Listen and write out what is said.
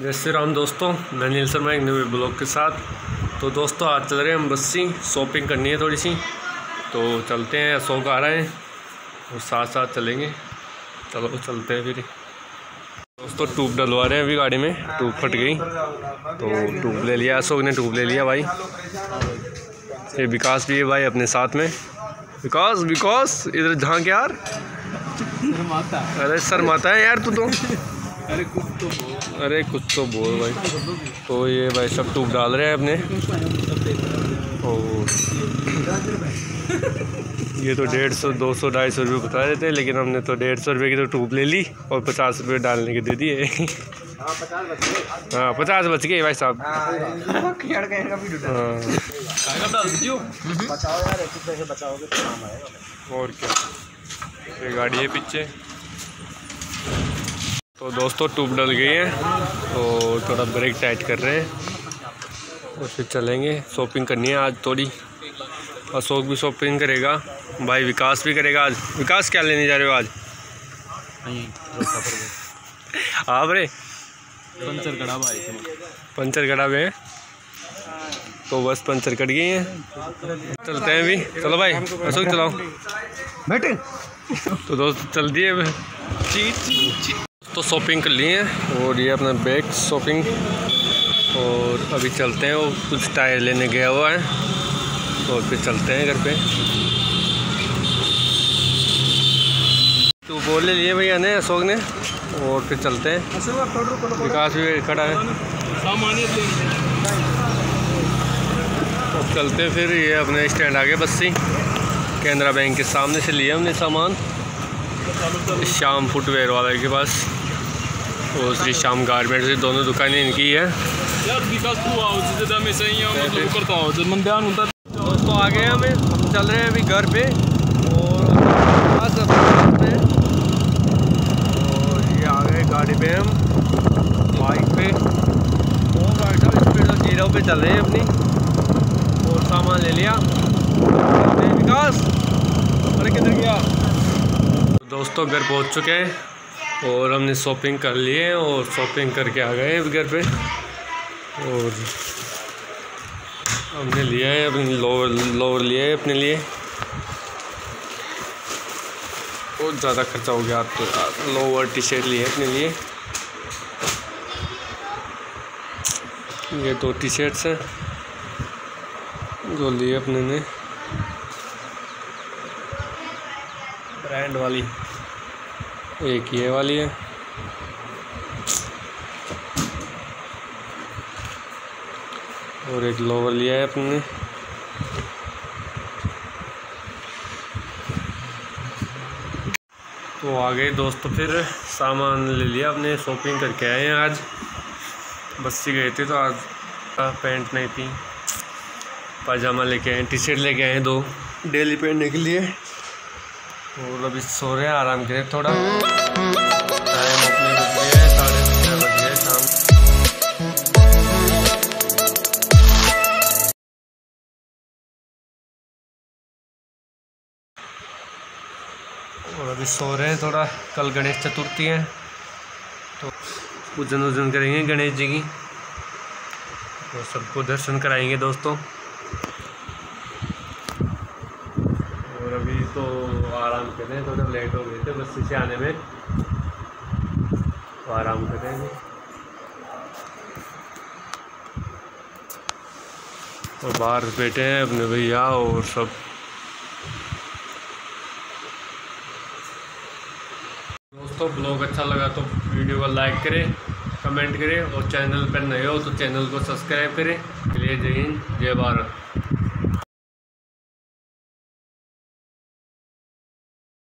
जय श्री राम दोस्तों, मैं नील शर्मा एक नए ब्लॉग के साथ। तो दोस्तों आज चल रहे हैं हम बस्सी, शॉपिंग करनी है थोड़ी सी, तो चलते हैं। अशोक आ रहे हैं और साथ साथ चलेंगे। चलो चलते हैं फिर। दोस्तों ट्यूब डलवा रहे हैं अभी, गाड़ी में ट्यूब फट गई तो ट्यूब ले लिया, अशोक ने ट्यूब ले लिया भाई। ये विकास भी है भाई अपने साथ में। विकास विकास इधर झाँक यार, अरे शर्माता है यार तू तो, अरे कुछ तो बोल, अरे कुछ तो बोल भाई। तो ये भाई सब टूब डाल रहे हैं अपने। और ये तो 150, 200, 250 रुपये बता देते हैं, लेकिन हमने तो 150 रुपये की तो टूब ले ली और 50 रुपये डालने के दे दिए। हाँ 50 बच गए भाई साहब। और क्या, ये गाड़ी है पीछे। तो दोस्तों ट्यूब डल गई है तो थोड़ा ब्रेक टाइट कर रहे हैं और फिर चलेंगे। शॉपिंग करनी है आज थोड़ी, अशोक भी शॉपिंग करेगा भाई, विकास भी करेगा आज। विकास क्या लेने जा रहे हो आज? आप रे पंचर कड़ा भाई, पंचर कड़ा हुए हैं तो बस पंचर कट गई है। चलते हैं अभी, चलो भाई अशोक चलाओ बैठे। तो दोस्त चल दिए जी। तो शॉपिंग कर ली है और ये अपना बैग शॉपिंग, और अभी चलते हैं। वो कुछ टायर लेने गया हुआ है और फिर चलते हैं घर पे। तो बोल ले लिए भैया ने, अशोक ने, और फिर चलते हैं। विकास भी खड़ा है। तो चलते हैं फिर। ये अपने स्टैंड आ गए बस्सी, केनरा बैंक के सामने से लिया हमने सामान, श्याम फुटवेयर वाले के पास और श्री श्याम गारमेंट से। दोनों दुकानें इनकी है। दोस्तों आ गए हमें, हम चल रहे हैं अभी घर पे और ये आ गए गाड़ी पे, हम बाइक पे और गाड़ी स्पीड 0 पे चल रहे हैं अपनी। और सामान ले लिया। विकास अरे किधर गया? दोस्तों घर पहुंच चुके हैं और हमने शॉपिंग कर ली है और शॉपिंग करके आ गए हैं घर पे। और हमने लिया है अपने लोवर लिया है अपने लिए। बहुत ज़्यादा खर्चा हो गया तो लोवर टी शर्ट लिए अपने लिए। ये 2 टी शर्ट्स हैं जो लिए अपने ने, ब्रांड वाली एक ये वाली है। और एक लोवर लिया है अपने। तो आ गए दोस्तों फिर, सामान ले लिया अपने, शॉपिंग करके आए हैं। आज बस्सी गए थे तो आज पैंट नहीं थी, पायजामा लेके आए, टी शर्ट लेके आए हैं 2 डेली पहनने के लिए। और अभी सो रहे हैं, आराम करें थोड़ा। टाइम अपने बज गया 6:30 बज गए शाम। और अभी सो रहे हैं थोड़ा। कल गणेश चतुर्थी है तो पूजन उजन करेंगे गणेश जी की और सबको दर्शन कराएंगे दोस्तों। तो आराम कर रहे हैं, थोड़ा लेट हो गए थे बस्ती से आने में तो आराम कर रहे हैं। और बाहर बैठे हैं अपने भैया और सब। दोस्तों ब्लॉग अच्छा लगा तो वीडियो को लाइक करें, कमेंट करें और चैनल पर नए हो तो चैनल को सब्सक्राइब करें। चलिए जय हिंद जय भारत।